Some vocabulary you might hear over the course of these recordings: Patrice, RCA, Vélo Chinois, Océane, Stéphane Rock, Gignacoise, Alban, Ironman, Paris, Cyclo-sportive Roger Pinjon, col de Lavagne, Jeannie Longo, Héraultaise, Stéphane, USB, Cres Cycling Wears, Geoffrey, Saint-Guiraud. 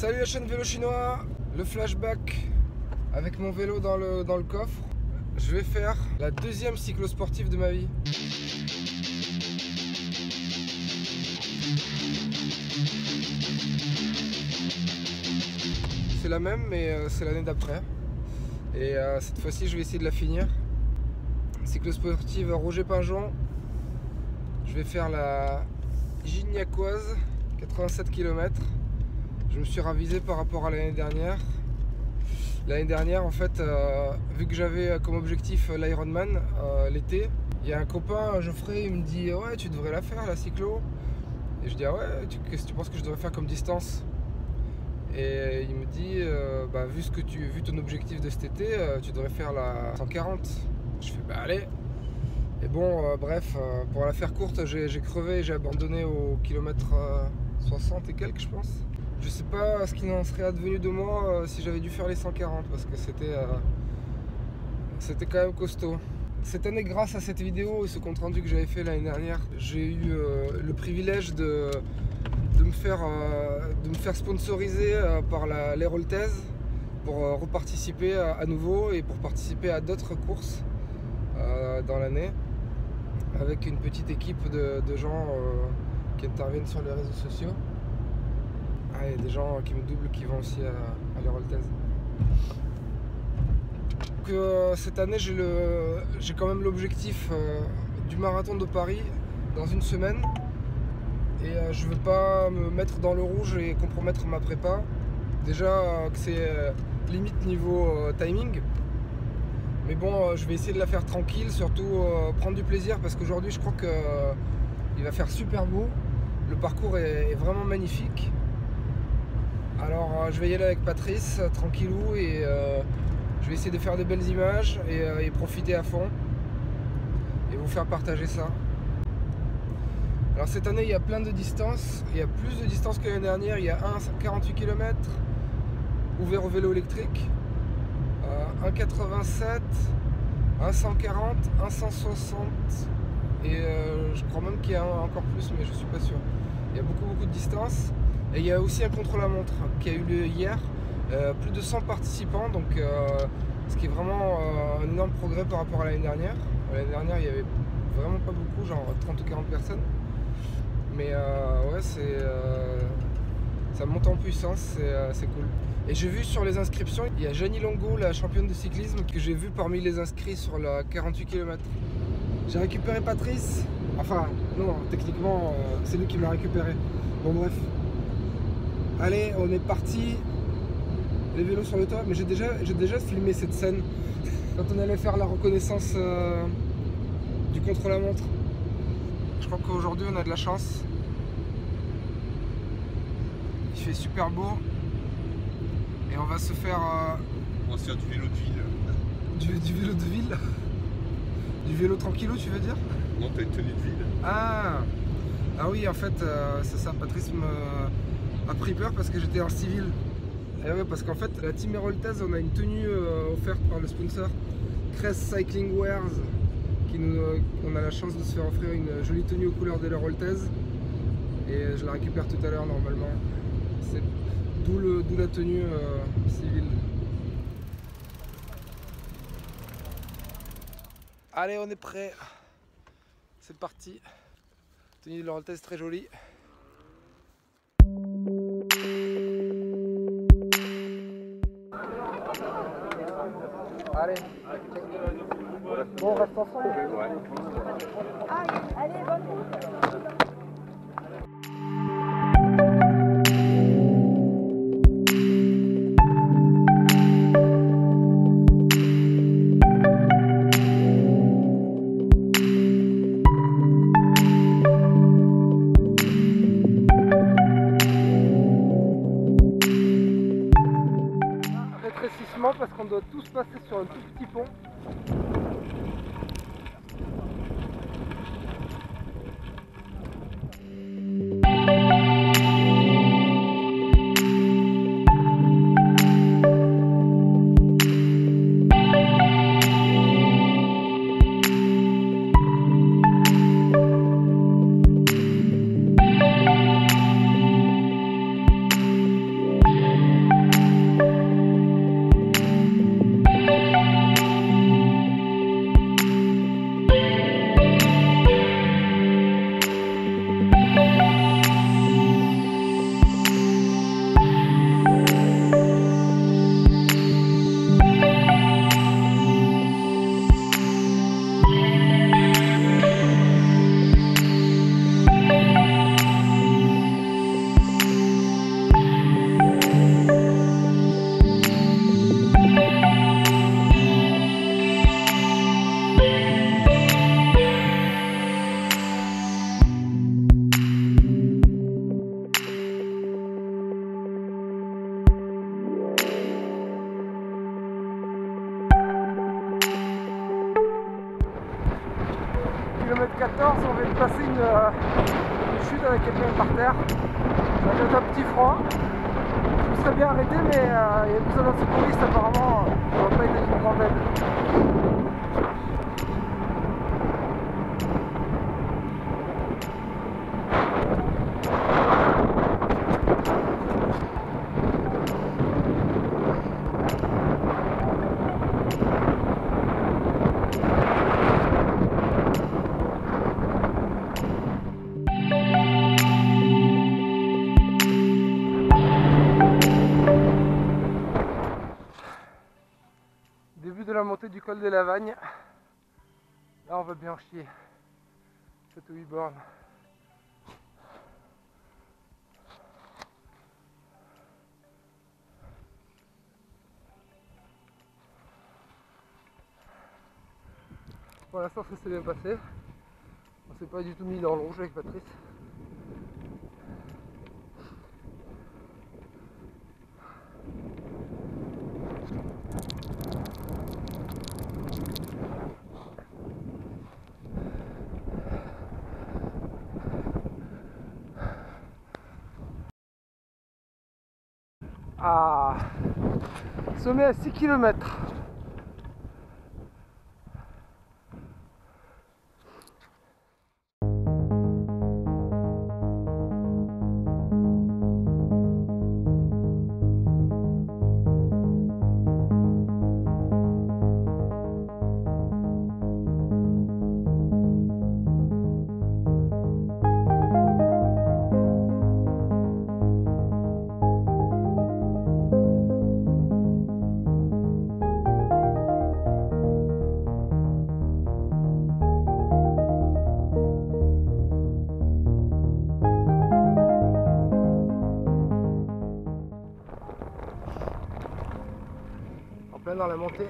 Salut la chaîne Vélo Chinois. Le flashback avec mon vélo dans le coffre. Je vais faire la deuxième cyclo-sportive de ma vie. C'est la même mais c'est l'année d'après. Et cette fois-ci je vais essayer de la finir. Cyclo-sportive Roger Pinjon. Je vais faire la Gignacoise, 87 km. Je me suis ravisé par rapport à l'année dernière. L'année dernière, en fait, vu que j'avais comme objectif l'Ironman l'été, il y a un copain, Geoffrey, il me dit « Ouais, tu devrais la faire, la cyclo ». Et je dis « Ah ouais, qu'est-ce que tu penses que je devrais faire comme distance ?» Et il me dit « Bah, vu ton objectif de cet été, tu devrais faire la 140 ». Je fais « Bah, allez ». Et bon, bref, pour la faire courte, j'ai crevé et j'ai abandonné au kilomètre 60 et quelques, je pense. Je sais pas ce qu'il en serait advenu de moi si j'avais dû faire les 140 parce que c'était quand même costaud. Cette année, grâce à cette vidéo et ce compte rendu que j'avais fait l'année dernière, j'ai eu le privilège de me faire sponsoriser par l'Héraultaise pour reparticiper à nouveau et pour participer à d'autres courses dans l'année avec une petite équipe de gens qui interviennent sur les réseaux sociaux. Ah, il y a des gens qui me doublent qui vont aussi à l'Héraultaise. Donc cette année j'ai quand même l'objectif du marathon de Paris dans une semaine. Et je veux pas me mettre dans le rouge et compromettre ma prépa. Déjà que c'est limite niveau timing. Mais bon, je vais essayer de la faire tranquille, surtout prendre du plaisir parce qu'aujourd'hui je crois qu'il va faire super beau. Le parcours est vraiment magnifique. Alors je vais y aller avec Patrice, tranquillou, et je vais essayer de faire de belles images et profiter à fond et vous faire partager ça. Alors cette année il y a plein de distances, il y a plus de distances que l'année dernière, il y a 1,48 km ouvert au vélo électrique, 1,87, 1,140, 1,160 et je crois même qu'il y a encore plus mais je suis pas sûr. Il y a beaucoup de distances. Et il y a aussi un contre-la-montre qui a eu lieu hier, plus de 100 participants, donc ce qui est vraiment un énorme progrès par rapport à l'année dernière. L'année dernière, il n'y avait vraiment pas beaucoup, genre 30 ou 40 personnes. Mais ouais, ça monte en puissance, c'est cool. Et j'ai vu sur les inscriptions, il y a Jeannie Longo, la championne de cyclisme, que j'ai vue parmi les inscrits sur la 48 km. J'ai récupéré Patrice, enfin non, techniquement, c'est lui qui me l'a récupéré. Bon bref. Allez, on est parti. Les vélos sur le toit. Mais j'ai déjà filmé cette scène quand on allait faire la reconnaissance du contre-la-montre. Je crois qu'aujourd'hui on a de la chance. Il fait super beau. Et on va se faire... On va se faire du vélo de ville. Du vélo de ville. Du vélo tranquillo tu veux dire? Non, t'as une tenue de ville. Ah oui, en fait, c'est ça, Patrice a pris peur parce que j'étais en civil. Et ouais, parce qu'en fait la team Héraultaise, on a une tenue offerte par le sponsor Cres Cycling Wears qui nous, on a la chance de se faire offrir une jolie tenue aux couleurs de l'Héraultaise et je la récupère tout à l'heure normalement. C'est d'où la tenue civile. Allez, on est prêt, c'est parti. La tenue de l'Héraultaise très jolie. Allez, on reste ensemble. Ouais. Allez, bonne route. Rétrécissement parce qu'on doit tous passer sur un tout petit pont. 14, on vient de passer une chute avec quelqu'un par terre. J'avais un petit froid. Je me serais bien arrêté, mais il y a besoin d'un secouriste apparemment. Ça n'a pas été une grande aide. Du col de Lavagne, là on va bien chier, 7 ou 8 bornes. Pour l'instant ça s'est bien passé, on s'est pas du tout mis dans le rouge avec Patrice. Ah, sommet à 6 km. Dans la montée,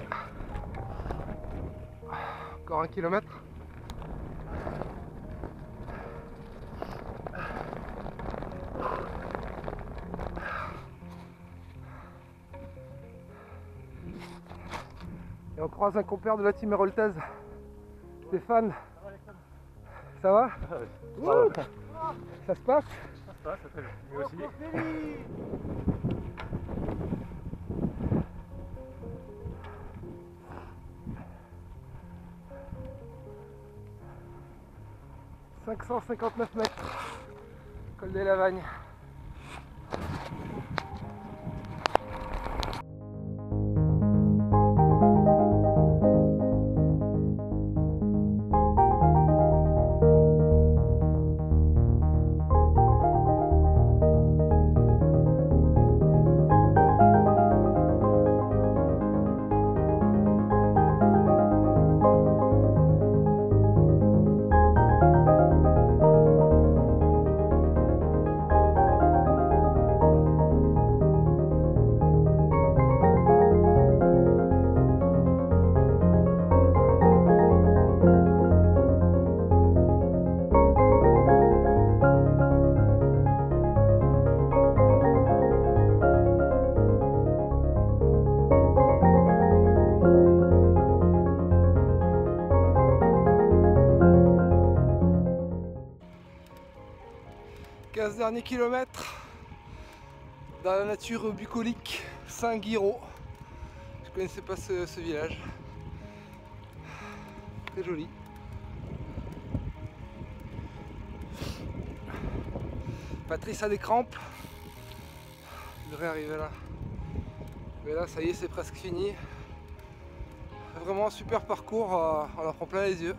encore 1 km. Et on croise un compère de la team Héraultaise, Stéphane. Ça va? Ça se passe? Ça se passe, ça fait mieux aussi. « 559 mètres, col de Lavagne. » Dernier kilomètre dans la nature bucolique, Saint-Guiraud. Je connaissais pas ce village. C'est joli. Patrice a des crampes. Il devrait arriver là. Mais là, ça y est, c'est presque fini. Vraiment un super parcours. On leur prend plein les yeux.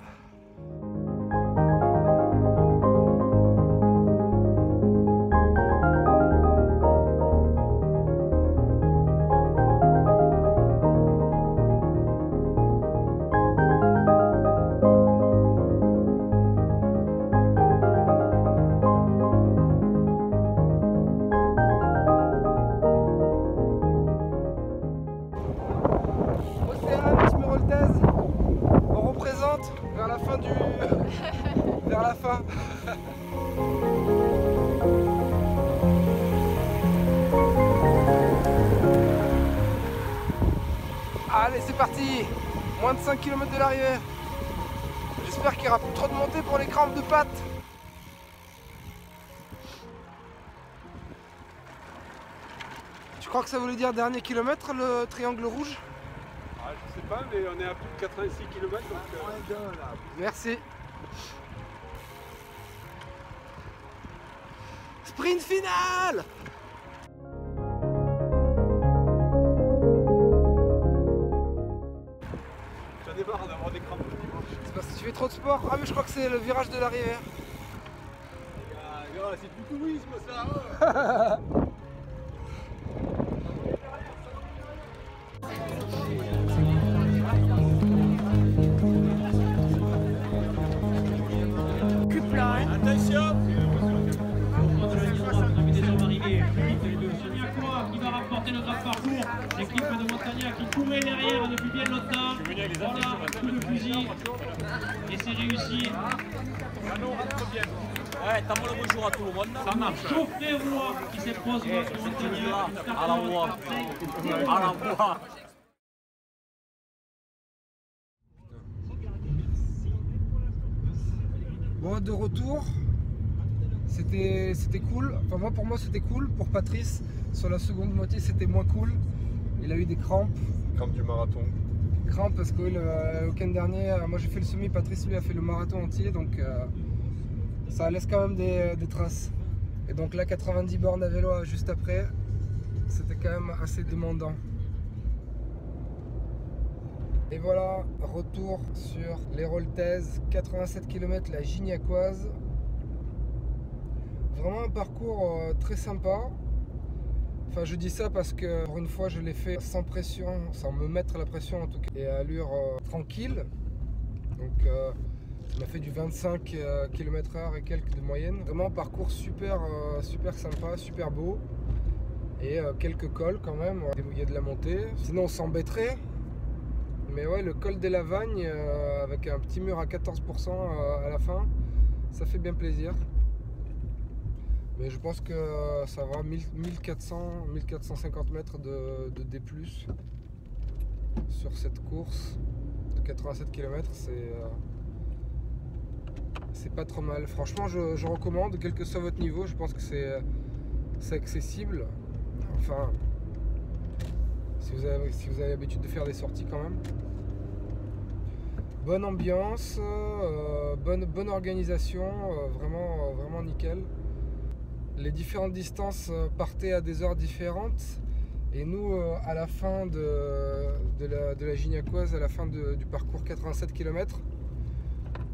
Allez, c'est parti, moins de 5 km de l'arrivée. super qui rapide, trop de montée pour les crampes de pattes. Je crois que ça voulait dire dernier kilomètre, le triangle rouge. Ah, je sais pas, mais on est à plus de 86 km. Donc, Merci. Sprint final! J'en ai marre d'avoir des crampes. C'est parce que tu fais trop de sport. Ah mais je crois que c'est le virage de la rivière. C'est du tourisme ça. Attention! Nous sommes arrivés. Gignacoise qui va remporter le grand parcours. L'équipe de Montagnat qui courait derrière depuis bien longtemps. Voilà, coup de fusil. Et c'est réussi. Ouais, t'as le bonjour à tout le monde. Ça marche. Geoffrey Roy qui s'éprose de Montagnat. À la voix. À la voix. Bon, de retour, c'était cool, enfin moi pour moi c'était cool, pour Patrice sur la seconde moitié c'était moins cool, il a eu des crampes. Crampes du marathon. Crampes parce que le week-end dernier, moi j'ai fait le semi, Patrice lui a fait le marathon entier, donc ça laisse quand même des traces. Et donc là 90 bornes à vélo juste après, c'était quand même assez demandant. Et voilà, retour sur l'Héraultaise, 87 km la Gignacoise. Vraiment un parcours très sympa. Enfin je dis ça parce que pour une fois je l'ai fait sans pression, sans me mettre la pression en tout cas, et à allure tranquille. Donc ça m'a fait du 25 km/h et quelques de moyenne. Vraiment un parcours super, super sympa, super beau. Et quelques cols quand même, il y a de la montée. Sinon on s'embêterait. Mais ouais, le col de Lavagne avec un petit mur à 14% à la fin, ça fait bien plaisir. Mais je pense que ça va 1400-1450 mètres de D+. Sur cette course de 87 km, c'est pas trop mal. Franchement, je recommande, quel que soit votre niveau, je pense que c'est accessible. Enfin... Si vous avez l'habitude de faire des sorties quand même. Bonne ambiance, bonne organisation, vraiment, vraiment nickel. Les différentes distances partaient à des heures différentes. Et nous, à la fin de la Gignacoise, à la fin du parcours 87 km,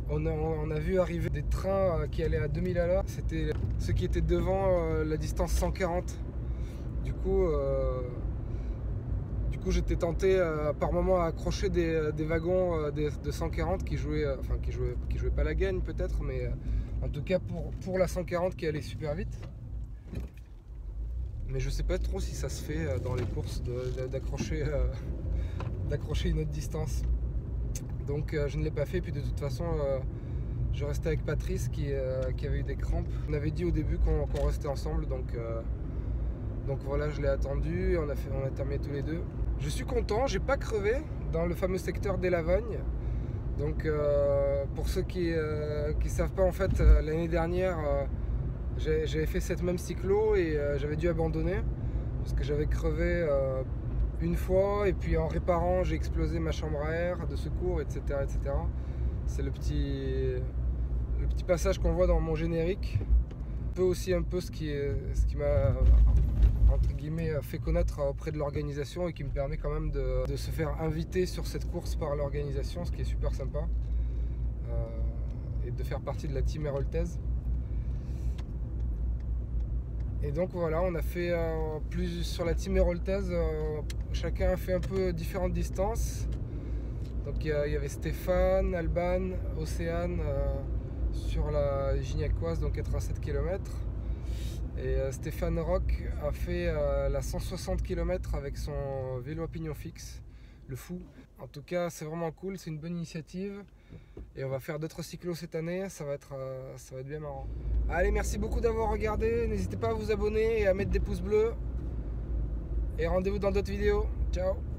on a vu arriver des trains qui allaient à 2000 à l'heure. C'était ceux qui étaient devant la distance 140. Du coup, j'étais tenté par moments à accrocher des wagons de 140 qui jouaient, enfin qui jouaient pas la gagne peut-être, mais en tout cas pour la 140 qui allait super vite. Mais je sais pas trop si ça se fait dans les courses d'accrocher une autre distance. Donc je ne l'ai pas fait, puis de toute façon je restais avec Patrice qui avait eu des crampes. On avait dit au début qu'on restait ensemble, donc voilà, je l'ai attendu, on a terminé tous les deux. Je suis content, j'ai pas crevé dans le fameux secteur des Lavagnes. Donc pour ceux qui ne savent pas, en fait, l'année dernière, j'avais fait cette même cyclo et j'avais dû abandonner parce que j'avais crevé une fois et puis en réparant, j'ai explosé ma chambre à air de secours, etc. etc. C'est le petit passage qu'on voit dans mon générique. Un peu ce qui m'a entre guillemets fait connaître auprès de l'organisation et qui me permet quand même de se faire inviter sur cette course par l'organisation, ce qui est super sympa, et de faire partie de la team héraultaise. Et donc voilà, on a fait plus sur la team héraultaise, chacun a fait un peu différentes distances. Donc il y avait Stéphane, Alban, Océane sur la Gignacoise, donc 87 km. Et Stéphane Rock a fait la 160 km avec son vélo à pignon fixe, le fou. En tout cas, c'est vraiment cool, c'est une bonne initiative. Et on va faire d'autres cyclos cette année, ça va être bien marrant. Allez, merci beaucoup d'avoir regardé. N'hésitez pas à vous abonner et à mettre des pouces bleus. Et rendez-vous dans d'autres vidéos. Ciao!